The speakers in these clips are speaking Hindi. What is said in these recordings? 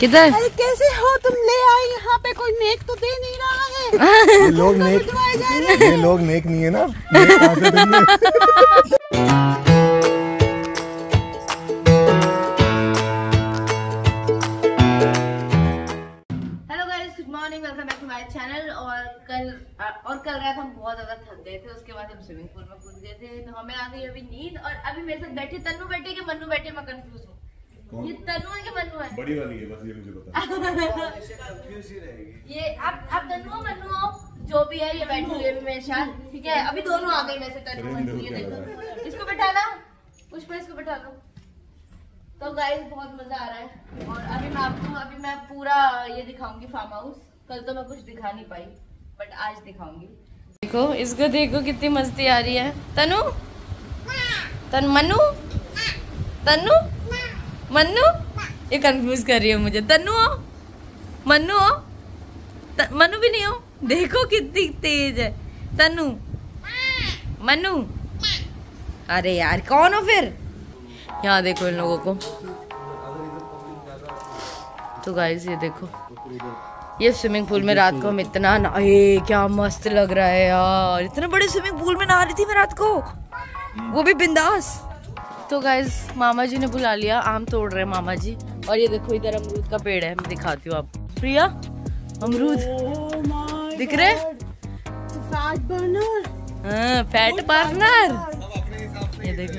किधर? अरे कैसे हो तुम ले आए यहाँ पे, कोई नेक तो दे नहीं रहा है। ये लोग नेक, ये लोग नेक नहीं है ना, hello guys, good morning, welcome back to my channel. और कल रात हम बहुत ज्यादा थक गए थे, उसके बाद हम स्विमिंग पूल में कूद गए थे, तो हमें आ गई अभी नींद। और अभी मेरे साथ बैठे तन्नू बैठे के मन्नू बैठे, मैं कंफ्यूज हूँ। ये तनु है कि मनु है? बड़ी वाली है, बस ये मुझे पता। ये आप तनु मनु हो जो भी है, ये बैठी हुई है मेरे साथ, ठीक है। अभी दोनों आ गए वैसे, तनु मनु। ये देखो, इसको बैठा लो पुष्पा, इसको बैठा लो। तो गाइस बहुत मजा आ रहा है। और अभी मैं आपको पूरा ये दिखाऊंगी फार्म हाउस। कल तो मैं कुछ दिखा नहीं पाई, बट आज दिखाऊंगी। देखो इसको, देखो कितनी मस्ती आ रही है। तनु तन मनु तनु मन्नू, ये कंफ्यूज कर रही है मुझे। तन्नू हो मन्नू हो, मन्नू भी नहीं हो। देखो कितनी तेज है। तन्नू मन्नू, अरे यार कौन हो फिर? यहाँ देखो इन लोगों को। तो गाइस ये देखो, ये स्विमिंग पूल में रात को हम इतना नहाए, क्या मस्त लग रहा है यार। इतने बड़े स्विमिंग पूल में नहा रही थी मैं रात को, वो भी बिंदास। तो गाइज मामा जी ने बुला लिया, आम तोड़ रहे मामा जी। और ये देखो इधर अमरूद का पेड़ है, मैं दिखाती हूँ आपको। प्रिया अमरूद दिख रहे? फैट बर्नर, हाँ फैट बर्नर। ये देखो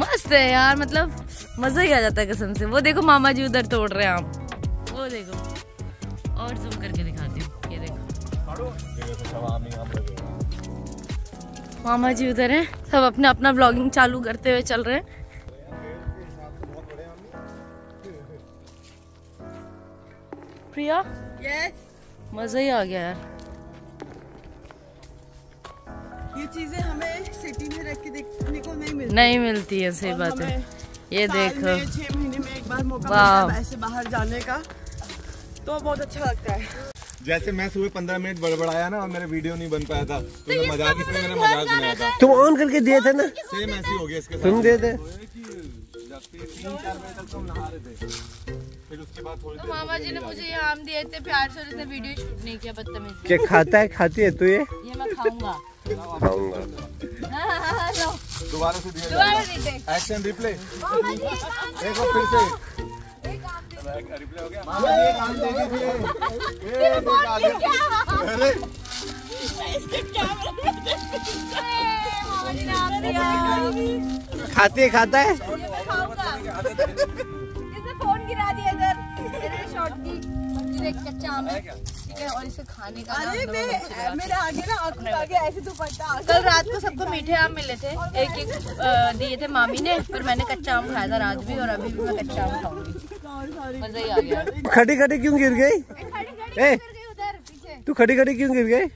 मस्त है यार, मतलब मजा ही आ जाता है कसम से। वो देखो मामा जी उधर तोड़ रहे हैं आम, वो देखो। और जूम करके दिखाती हूँ, ये देखो मामा जी उधर हैं। सब अपना अपना व्लॉगिंग चालू करते हुए चल रहे हैं। प्रिया yes. मजा ही आ गया यार। ये चीजें हमें सिटी में रख के देखने को नहीं मिलती है। सही बात है। ये देखो 6 महीने में एक बार मौका मिलता है ऐसे बाहर जाने का, तो बहुत अच्छा लगता है। जैसे मैं सुबह 15 मिनट बड़बड़ाया ना और मेरा वीडियो नहीं बन पाया था, तो मजाक बनाया था। तुम ऑन करके दिए थे ना, सेम ऐसे हो गया इसके साथ। तुम दे थे तो मामा जी ने मुझे ये आम दिए थे प्यार से, उसने वीडियो शूट नहीं किया बदतमीजी। क्या खाता है, खाती है तू? ये मैं खाऊंगा। दोबारा से दिया, एक्शन रिप्ले। देखो फिर से रिप्ले हो गया। खाता है फोन गिरा दिया इधर शॉट की, ठीक है। और इसे खाने का, अरे मेरे आगे ना आगे ऐसे दुपट्टा। कल रात को सबको मीठे आम मिले थे, एक दिए थे मामी ने, पर मैंने कच्चा आम खाया था रात भी, और अभी भी मैं कच्चा आम खाऊंगी। खड़ी खड़ी क्यों गिर गई? तू खड़ी खड़ी क्यों गिर गई? अरे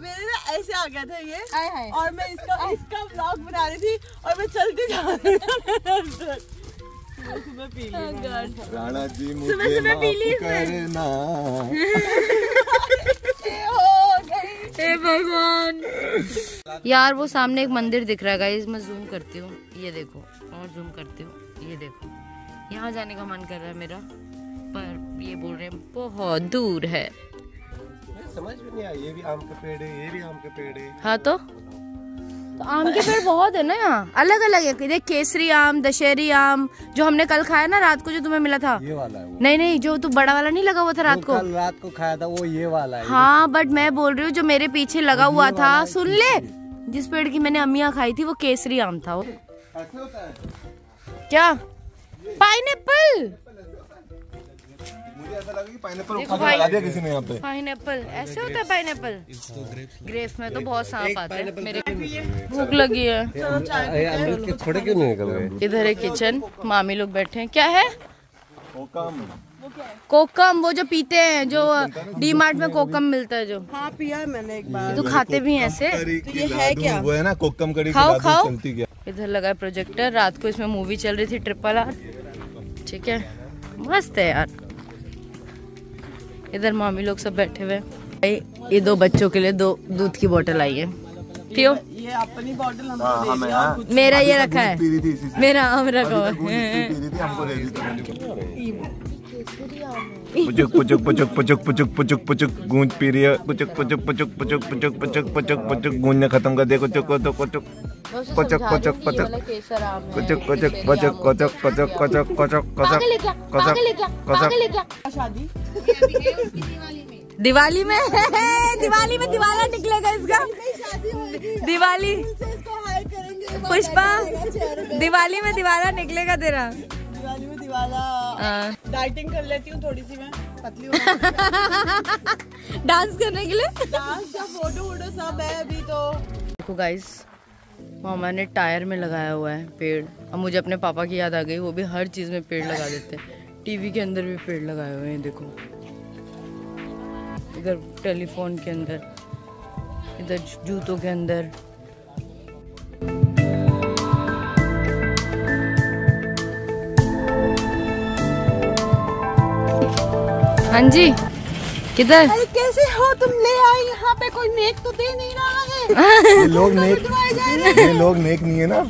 मेरे ना ऐसे आ गया था ये, और मैं इसका व्लॉग बना रही थी और मैं चलती जा रही थी। राणा जी मुझे माफ करना। हे भगवान यार, वो सामने एक मंदिर दिख रहा है गाइस, मैं जूम करती हूँ। ये देखो और जूम करती हूँ, ये देखो। यहाँ जाने का मन कर रहा है मेरा, पर ये बोल रहे हैं बहुत दूर है। समझ में नहीं आया। ये भी आम का पेड़ है, ये भी आम का पेड़ है। हाँ तो आम के पेड़ बहुत है ना यहाँ, अलग अलग है। देख केसरी आम, दशहरी आम, जो हमने कल खाया ना रात को, जो तुम्हें मिला था ये वाला है वो। नहीं, जो तू बड़ा वाला नहीं लगा हुआ था रात को, कल रात को खाया था वो, ये वाला है। हाँ बट मैं बोल रही हूँ जो मेरे पीछे लगा हुआ था, सुन ले, जिस पेड़ की मैंने अम्मियाँ खाई थी वो केसरी आम था। वो क्या पाइनएप्पल, मुझे ऐसा लगा कि पाइनएप्पल उठा लगा दिया किसी ने यहाँ पे। पाइनएप्पल ऐसे होता है? पाइनएप्पल ग्रेप्स में तो बहुत सांप आते हैं। मेरे भूख लगी है। थोड़े क्यों नहीं निकल रहे? इधर है किचन, मामी लोग बैठे हैं। क्या है कोकम? कोकम वो जो पीते हैं, जो डीमार्ट में कोकम मिलता है, जो। हाँ पिया मैंने एक बार। तो खाते भी हैं ऐसे? तो ये है क्या? वो है ना कोकम कड़ी। खाओ। इधर लगा है प्रोजेक्टर, रात को इसमें मूवी चल रही थी RRR, ठीक है, मस्त है यार। इधर मामी लोग सब बैठे हुए। ये 2 बच्चों के लिए 2 दूध की बोतल आई है, पियो। ये अपनी बॉटल हमको दे, मेरा ये रखा है, मेरा हम रखो पुचुक पुचुक पुचुक पुचुक पुचुक पुचुक पुचुक गूंज पी रही है, पुचुक पुचुक पुचुक पुचुक पुचुक पुचुक पुचुक पुचुक गूंज ने खत्म कर दिया। कुचुक कुचुक कुचुक कुचुक कुचुक कुचुक कुचुक कुचुक कुचुक कुचुक कुचुक कुचुक कुचुक कुचुक। शादी दिवाली में, दिवाली में दिवाला निकलेगा इसका, दिवाली पुष्पा दिवाली में दिवाला निकलेगा तेरा। दिवाली में दिवाला डाइटिंग कर लेती हूँ थोड़ी सी मैं, पतली डांस करने के लिए, डांस का फोटो वोटो सब है अभी तो। देखो गाइस मामा ने टायर में लगाया हुआ है पेड़। अब मुझे अपने पापा की याद आ गई, वो भी हर चीज में पेड़ लगा देते हैं। टीवी के अंदर भी पेड़ लगाए हुए हैं, देखो इधर, टेलीफोन के अंदर, इधर जूतों के अंदर। हाँ जी किधर? अरे कैसे हो तुम, ले आए यहाँ पे, कोई नेक तो दे नहीं रहा है। ये लोग नेक, ये लोग नेक नहीं है ना,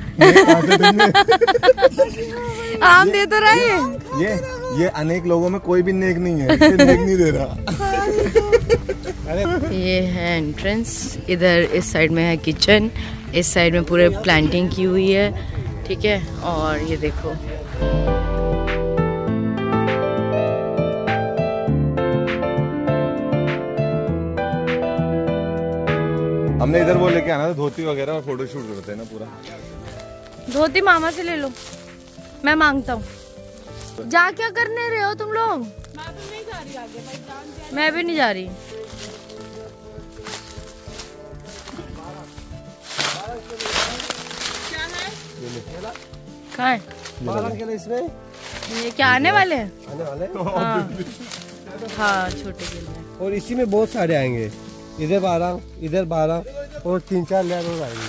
आम दे तो रहा है। ये अनेक लोगों में कोई भी नेक नहीं है, ये नेक नहीं दे रहा। ये है एंट्रेंस, इधर इस साइड में है किचन, इस साइड में पूरे प्लांटिंग की हुई है, ठीक है। और ये देखो हमने इधर वो लेके आना था धोती वगैरह, और फोटो शूट करते हैं ना पूरा। धोती मामा से ले लो, मैं मांगता हूँ। जा क्या करने रहे हो तुम लोग? मैं तो नहीं जा रही आगे, मैं भी नहीं जा रही। क्या है? ये क्या आने वाले हैं? हाँ छोटे के लिए। और इसी में बहुत सारे आएंगे, इधर 12, इधर 12 और 3-4 लेयर और आएंगे।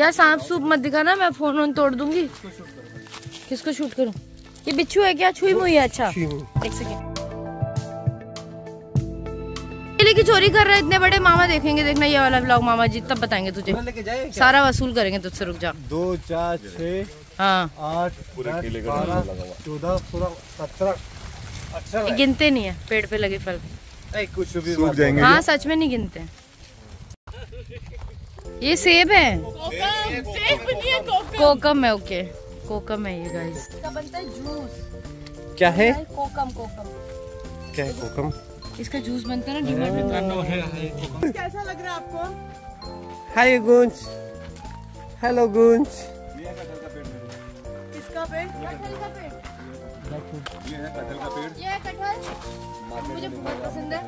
यार सांप सूप मत दिखाना, मैं फोन तोड़ दूंगी। किसको शूट करूं? ये बिच्छू है क्या? छुई मुई है। अच्छा एक सेकंड, केले की चोरी कर रहा है, इतने बड़े मामा देखेंगे, देखना ये वाला व्लॉग मामा जी, तब बताएंगे तुझे, सारा वसूल करेंगे तुझसे। रुक जा, 2, 4, 6, 8, 12, 14, 16, 17 गिनते नहीं है पेड़ पे लगे फल। कुछ भी सूख जाएंगे। हाँ सच में नहीं गिनते। ये सेब है, कोकम है, ओके कोकम है ये गाइस। इसका बनता है जूस। क्या है कोकम? कोकम क्या है? कोकम इसका जूस बनता है ना डीमार्ट में। कैसा लग रहा है आपको? हाय गूंज, हेलो गूंज। किसका पेड़? कटहल का पेड़। ये है कटहल का पेड़, ये है कटहल, मुझे बहुत पसंद है।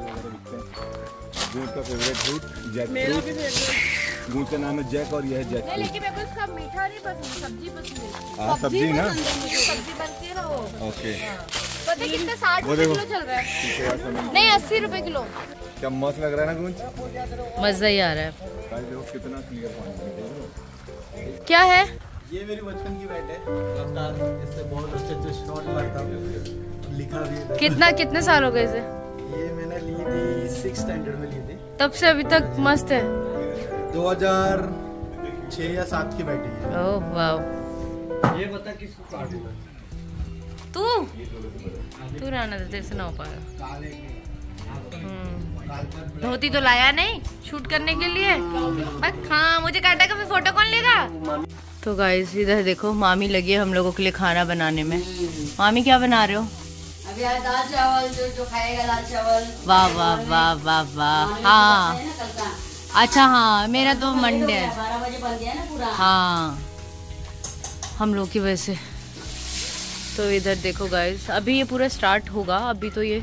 गूंज का फेवरेट फ्रूट जैक, मेरा भी फेवरेट। गूंज का नाम है जैक और यह है जैक। लेकिन मेरे को इसका मीठा नहीं पसंद, सब्जी पसंद है। सब्जी ना, सब्जी बनती है ना वो। ओके पता है कितना 60 रुपए किलो चल रहा है? नहीं 80 रुपए किलो। क्या मस्त लग रहा है ना गूंज, मजा ही आ रहा है। कितना क्लियर पानी। क्या है ये? मेरी बचपन की बैट है, इससे बहुत अच्छे अच्छे शॉट मारता हूँ। कितना कितने साल हो गए इसे? ये मैंने ली थी 6th स्टैंडर्ड में ली थी, तब से अभी तक मस्त है। 2006 या 2007 की बैठी है। ओह वाव। ये बता किसको काटूंगा? तू रहना दे, तेरे से ना हो पाएगा। धोती तो लाया नहीं शूट करने के लिए, बस हाँ मुझे काटा का फोटो कौन लेगा? तो गाइस इधर देखो मामी लगी है हम लोगों के लिए खाना बनाने में। मामी क्या बना रहे हो? अभी यार दाल चावल, जो खाएगा दाल चावल। वाह वाह वाह वाह वाह। हाँ अच्छा, हाँ मेरा तो मंडे है, 12 बजे बन गया ना पूरा। हाँ हम लोग की वजह से। तो इधर देखो गाइस अभी ये पूरा स्टार्ट होगा, अभी तो ये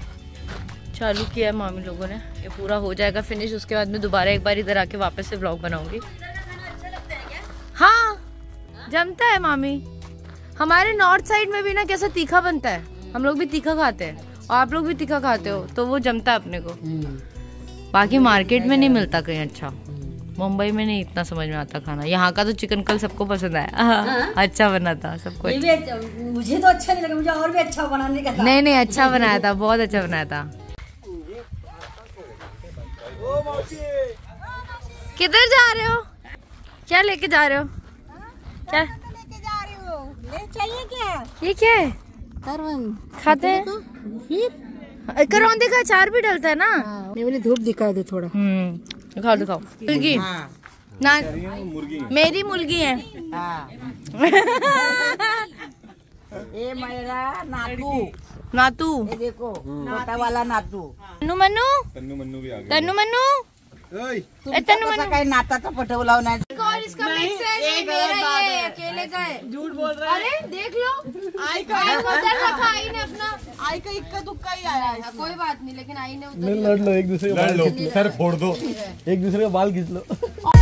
चालू किया है मामी लोगों ने, ये पूरा हो जाएगा फिनिश। उसके बाद में दोबारा एक बार इधर आके वापस से व्लॉग बनाऊंगी। हाँ जमता है मामी, हमारे नॉर्थ साइड में भी ना कैसा तीखा बनता है, हम लोग भी तीखा खाते हैं और आप लोग भी तीखा खाते हो, तो वो जमता है अपने को। बाकी मार्केट में नहीं मिलता कहीं अच्छा, मुंबई में नहीं इतना समझ में आता खाना। यहाँ का तो चिकन कल सबको पसंद आया, अच्छा बना था सबको। मुझे तो अच्छा नहीं लगा, मुझे और भी अच्छा बनाने का। नहीं नहीं अच्छा बनाया था, बहुत अच्छा बनाया था। किधर जा रहे हो? क्या लेके जा रहे हो? क्या लेके जा रही हो? ले चाहिए क्या? ये क्या है? खाते हैं फिर करौंदे का अचार भी डलता है ना। मैं बोली धूप दिखा दे थोड़ा। दिखाओ दिखाओ। मुर्गी ना मेरी मुर्गी है। ये मेरा नातू नातू देखो छोटा वाला नातू। तन्नू मन्नू भी आ गया। तन्नू मन्नू नाता तो पटवला नहीं। और इसका मिक्स है अकेले का है। झूठ बोल रहा है। अरे देख लो आई का रखा आई ने अपना। आई का इक्का दुक्का ही आया है। कोई बात नहीं लेकिन आई ने लड़ लो एक दूसरे के बाल। सर फोड़ दो एक दूसरे का बाल खींच लो।